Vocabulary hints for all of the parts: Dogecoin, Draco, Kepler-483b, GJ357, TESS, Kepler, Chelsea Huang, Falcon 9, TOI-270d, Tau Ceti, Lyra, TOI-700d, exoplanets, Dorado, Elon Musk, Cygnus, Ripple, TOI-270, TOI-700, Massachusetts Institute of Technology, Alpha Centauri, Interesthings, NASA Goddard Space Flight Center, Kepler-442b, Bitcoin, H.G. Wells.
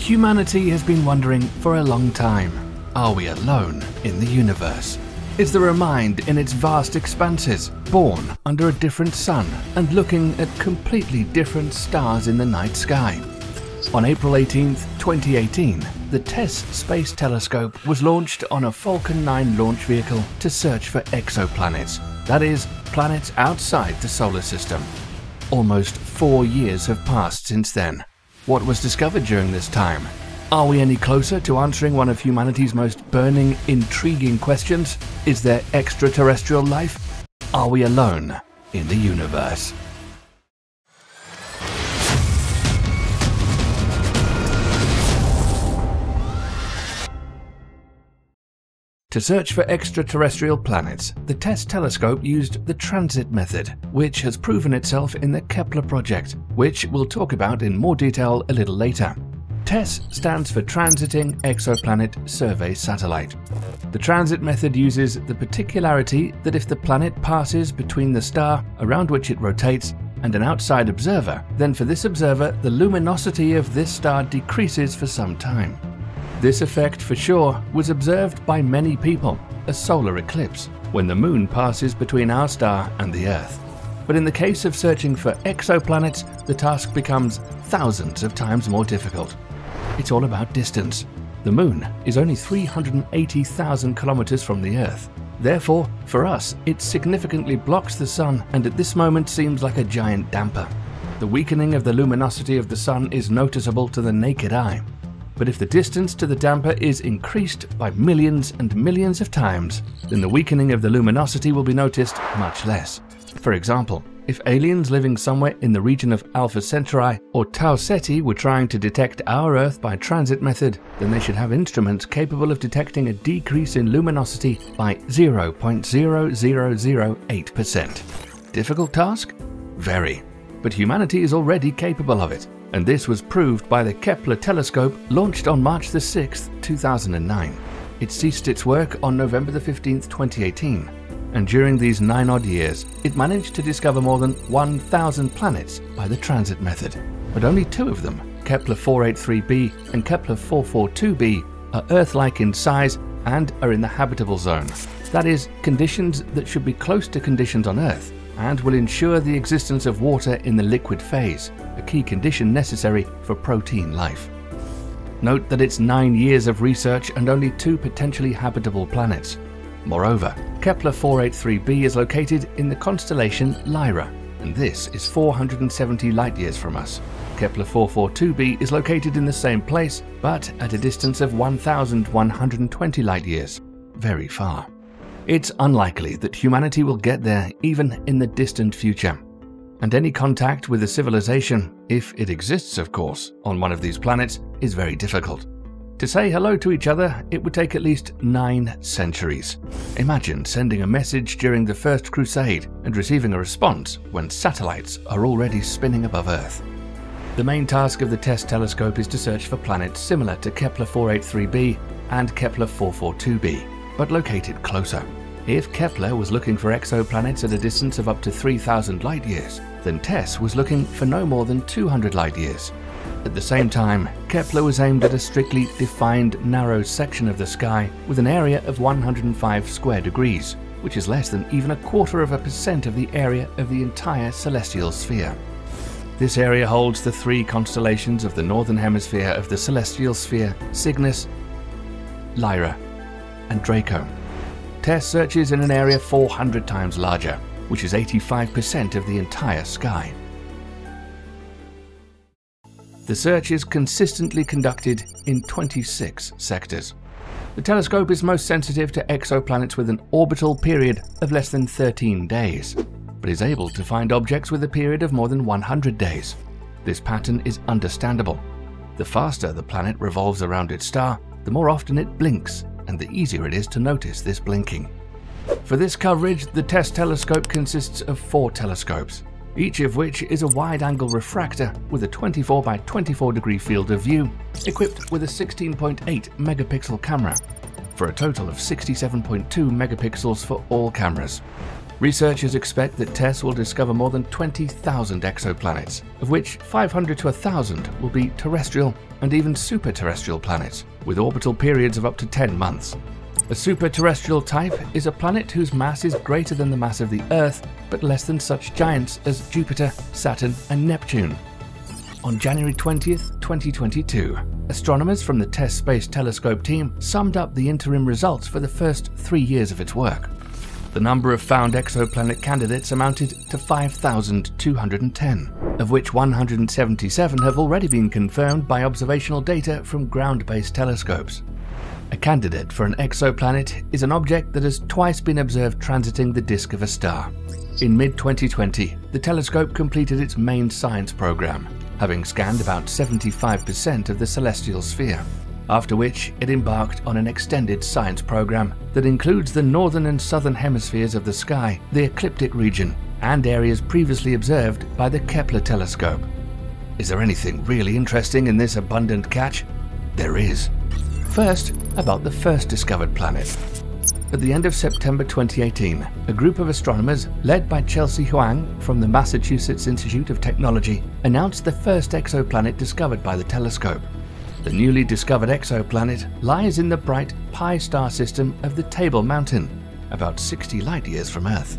Humanity has been wondering for a long time, are we alone in the universe? Is there a mind in its vast expanses, born under a different sun and looking at completely different stars in the night sky? On April 18, 2018, the TESS Space Telescope was launched on a Falcon 9 launch vehicle to search for exoplanets, that is, planets outside the solar system. Almost 4 years have passed since then. What was discovered during this time? Are we any closer to answering one of humanity's most burning, intriguing questions? Is there extraterrestrial life? Are we alone in the universe? To search for extraterrestrial planets, the TESS telescope used the transit method, which has proven itself in the Kepler project, which we'll talk about in more detail a little later. TESS stands for Transiting Exoplanet Survey Satellite. The transit method uses the particularity that if the planet passes between the star around which it rotates and an outside observer, then for this observer, the luminosity of this star decreases for some time. This effect, for sure, was observed by many people, a solar eclipse, when the moon passes between our star and the Earth. But in the case of searching for exoplanets, the task becomes thousands of times more difficult. It's all about distance. The moon is only 380,000 kilometers from the Earth. Therefore, for us, it significantly blocks the sun and at this moment seems like a giant damper. The weakening of the luminosity of the sun is noticeable to the naked eye. But if the distance to the damper is increased by millions and millions of times, then the weakening of the luminosity will be noticed much less. For example, if aliens living somewhere in the region of Alpha Centauri or Tau Ceti were trying to detect our Earth by transit method, then they should have instruments capable of detecting a decrease in luminosity by 0.0008%. Difficult task? Very. But humanity is already capable of it, and this was proved by the Kepler telescope launched on March 6, 2009. It ceased its work on November 15, 2018. And during these 9-odd years, it managed to discover more than 1,000 planets by the transit method. But only two of them, Kepler-483b and Kepler-442b, are Earth-like in size and are in the habitable zone. That is, conditions that should be close to conditions on Earth and will ensure the existence of water in the liquid phase, a key condition necessary for protein life. Note that it's 9 years of research and only two potentially habitable planets. Moreover, Kepler-483b is located in the constellation Lyra, and this is 470 light-years from us. Kepler-442b is located in the same place, but at a distance of 1,120 light-years. Very far. It's unlikely that humanity will get there even in the distant future. And any contact with a civilization, if it exists of course, on one of these planets is very difficult. To say hello to each other, it would take at least 9 centuries. Imagine sending a message during the First Crusade and receiving a response when satellites are already spinning above Earth. The main task of the TESS telescope is to search for planets similar to Kepler-483b and Kepler-442b, but located closer. If Kepler was looking for exoplanets at a distance of up to 3,000 light-years, then TESS was looking for no more than 200 light-years. At the same time, Kepler was aimed at a strictly defined narrow section of the sky with an area of 105 square degrees, which is less than even 0.25% of the area of the entire celestial sphere. This area holds the three constellations of the northern hemisphere of the celestial sphere, Cygnus, Lyra, and Draco. TESS searches in an area 400 times larger, which is 85% of the entire sky. The search is consistently conducted in 26 sectors. The telescope is most sensitive to exoplanets with an orbital period of less than 13 days, but is able to find objects with a period of more than 100 days. This pattern is understandable. The faster the planet revolves around its star, the more often it blinks, and the easier it is to notice this blinking. For this coverage, the TESS telescope consists of 4 telescopes, each of which is a wide-angle refractor with a 24 by 24 degree field of view, equipped with a 16.8 megapixel camera, for a total of 67.2 megapixels for all cameras. Researchers expect that TESS will discover more than 20,000 exoplanets, of which 500 to 1,000 will be terrestrial and even superterrestrial planets, with orbital periods of up to 10 months. A superterrestrial type is a planet whose mass is greater than the mass of the Earth, but less than such giants as Jupiter, Saturn, and Neptune. On January 20th, 2022, astronomers from the TESS Space Telescope team summed up the interim results for the first 3 years of its work. The number of found exoplanet candidates amounted to 5,210, of which 177 have already been confirmed by observational data from ground-based telescopes. A candidate for an exoplanet is an object that has twice been observed transiting the disk of a star. In mid-2020, the telescope completed its main science program, having scanned about 75% of the celestial sphere, after which it embarked on an extended science program that includes the northern and southern hemispheres of the sky, the ecliptic region, and areas previously observed by the Kepler telescope. Is there anything really interesting in this abundant catch? There is. First, about the first discovered planet. At the end of September 2018, a group of astronomers led by Chelsea Huang from the Massachusetts Institute of Technology announced the first exoplanet discovered by the telescope. The newly discovered exoplanet lies in the bright Pi star system of the Table Mountain, about 60 light-years from Earth.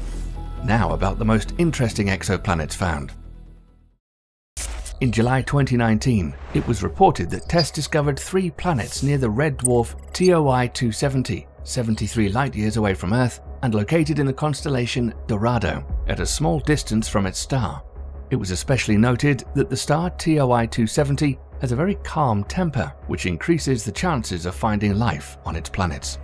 Now about the most interesting exoplanets found. In July 2019, it was reported that TESS discovered 3 planets near the red dwarf TOI-270, 73 light-years away from Earth, and located in the constellation Dorado, at a small distance from its star. It was especially noted that the star TOI-270 has a very calm temper, which increases the chances of finding life on its planets.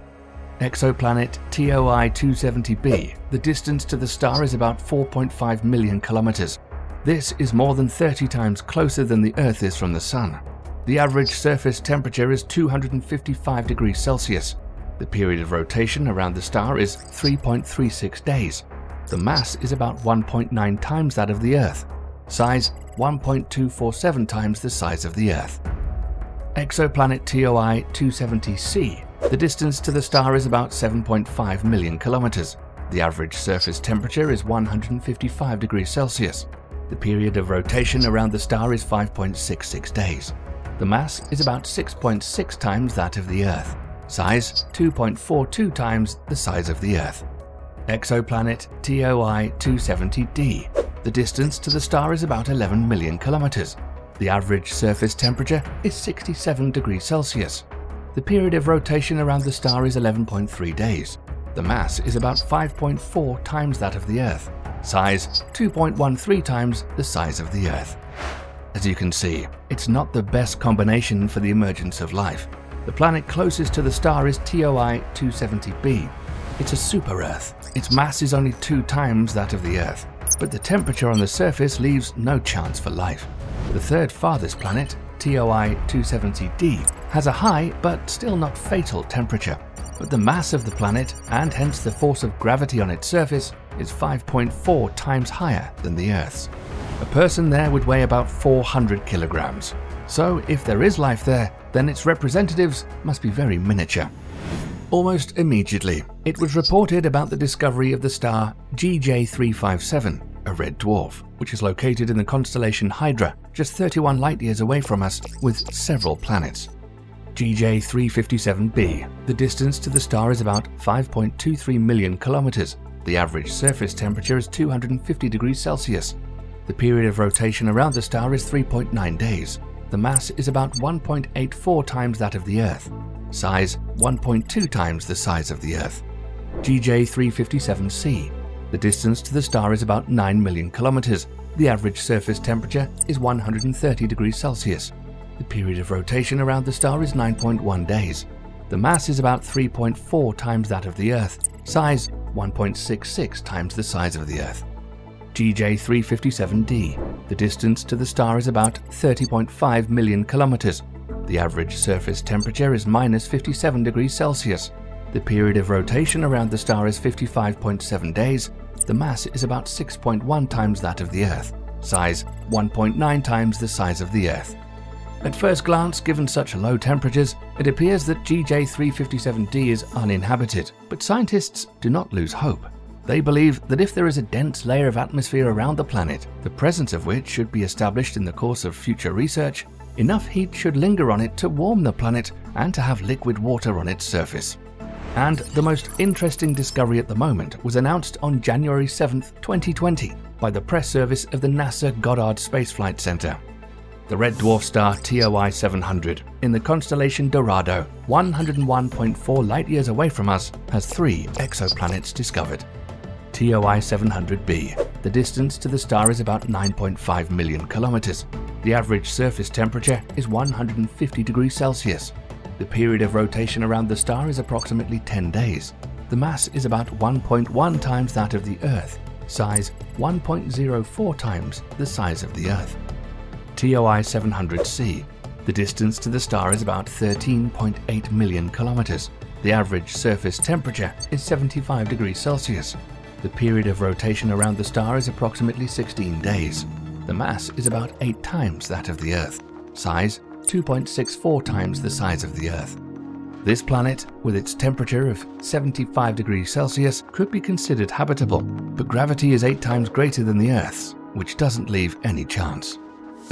Exoplanet TOI-270b, the distance to the star is about 4.5 million kilometers. This is more than 30 times closer than the Earth is from the Sun. The average surface temperature is 255 degrees Celsius. The period of rotation around the star is 3.36 days. The mass is about 1.9 times that of the Earth. Size, 1.247 times the size of the Earth. Exoplanet TOI-270c. The distance to the star is about 7.5 million kilometers. The average surface temperature is 155 degrees Celsius. The period of rotation around the star is 5.66 days. The mass is about 6.6 times that of the Earth. Size, 2.42 times the size of the Earth. Exoplanet TOI-270d. The distance to the star is about 11 million kilometers. The average surface temperature is 67 degrees Celsius. The period of rotation around the star is 11.3 days. The mass is about 5.4 times that of the Earth. Size, 2.13 times the size of the Earth. As you can see, it's not the best combination for the emergence of life. The planet closest to the star is TOI-270b. It's a super-Earth. Its mass is only 2 times that of the Earth, but the temperature on the surface leaves no chance for life. The third farthest planet, TOI-270d, has a high but still not fatal temperature, but the mass of the planet, and hence the force of gravity on its surface, is 5.4 times higher than the Earth's. A person there would weigh about 400 kilograms. So if there is life there, then its representatives must be very miniature. Almost immediately, it was reported about the discovery of the star GJ357, a red dwarf, which is located in the constellation Hydra, just 31 light-years away from us, with several planets. GJ357b, the distance to the star is about 5.23 million kilometers. The average surface temperature is 250 degrees Celsius. The period of rotation around the star is 3.9 days. The mass is about 1.84 times that of the Earth. Size, 1.2 times the size of the Earth. GJ357c. The distance to the star is about 9 million kilometers. The average surface temperature is 130 degrees Celsius. The period of rotation around the star is 9.1 days. The mass is about 3.4 times that of the Earth. Size, 1.66 times the size of the Earth. GJ357d. The distance to the star is about 30.5 million kilometers. The average surface temperature is minus 57 degrees Celsius. The period of rotation around the star is 55.7 days. The mass is about 6.1 times that of the Earth. Size, 1.9 times the size of the Earth. At first glance, given such low temperatures, it appears that GJ357d is uninhabited, but scientists do not lose hope. They believe that if there is a dense layer of atmosphere around the planet, the presence of which should be established in the course of future research, enough heat should linger on it to warm the planet and to have liquid water on its surface. And the most interesting discovery at the moment was announced on January 7, 2020 by the press service of the NASA Goddard Space Flight Center. The red dwarf star TOI-700 in the constellation Dorado, 101.4 light-years away from us, has 3 exoplanets discovered. TOI-700b. The distance to the star is about 9.5 million kilometers. The average surface temperature is 150 degrees Celsius. The period of rotation around the star is approximately 10 days. The mass is about 1.1 times that of the Earth. Size 1.04 times the size of the Earth. TOI-700c. The distance to the star is about 13.8 million kilometers. The average surface temperature is 75 degrees Celsius. The period of rotation around the star is approximately 16 days. The mass is about 8 times that of the Earth. Size 2.64 times the size of the Earth. This planet, with its temperature of 75 degrees Celsius, could be considered habitable, but gravity is 8 times greater than the Earth's, which doesn't leave any chance.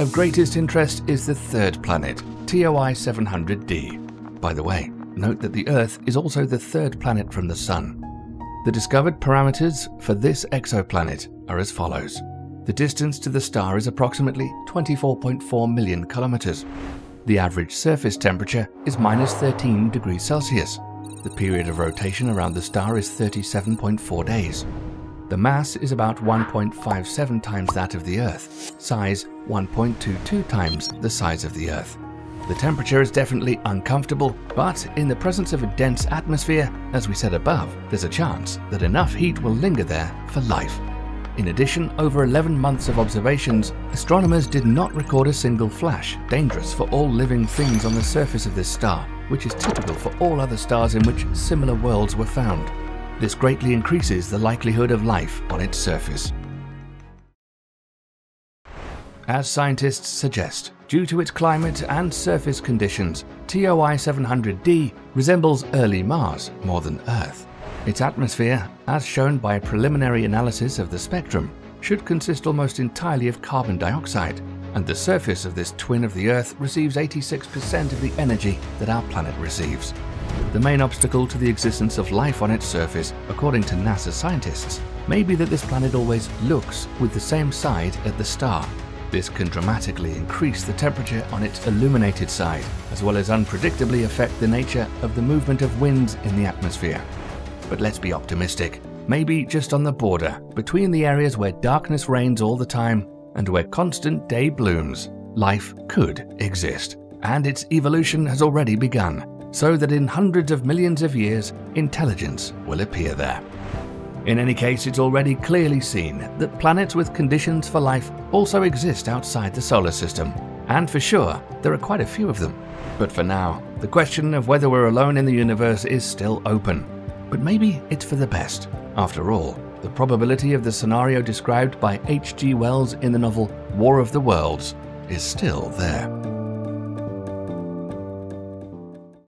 Of greatest interest is the third planet, TOI-700d. By the way, note that the Earth is also the third planet from the Sun. The discovered parameters for this exoplanet are as follows. The distance to the star is approximately 24.4 million kilometers. The average surface temperature is minus 13 degrees Celsius. The period of rotation around the star is 37.4 days. The mass is about 1.57 times that of the Earth. Size 1.22 times the size of the Earth. The temperature is definitely uncomfortable, but in the presence of a dense atmosphere, as we said above, there's a chance that enough heat will linger there for life. In addition, over 11 months of observations, astronomers did not record a single flash, dangerous for all living things on the surface of this star, which is typical for all other stars in which similar worlds were found. This greatly increases the likelihood of life on its surface. As scientists suggest, due to its climate and surface conditions, TOI-700d resembles early Mars more than Earth. Its atmosphere, as shown by a preliminary analysis of the spectrum, should consist almost entirely of carbon dioxide, and the surface of this twin of the Earth receives 86% of the energy that our planet receives. The main obstacle to the existence of life on its surface, according to NASA scientists, may be that this planet always looks with the same side at the star. This can dramatically increase the temperature on its illuminated side, as well as unpredictably affect the nature of the movement of winds in the atmosphere. But let's be optimistic. Maybe just on the border, between the areas where darkness reigns all the time and where constant day blooms, life could exist. And its evolution has already begun, so that in hundreds of millions of years, intelligence will appear there. In any case, it's already clearly seen that planets with conditions for life also exist outside the solar system. And for sure, there are quite a few of them. But for now, the question of whether we're alone in the universe is still open. But maybe it's for the best. After all, the probability of the scenario described by H.G. Wells in the novel War of the Worlds is still there.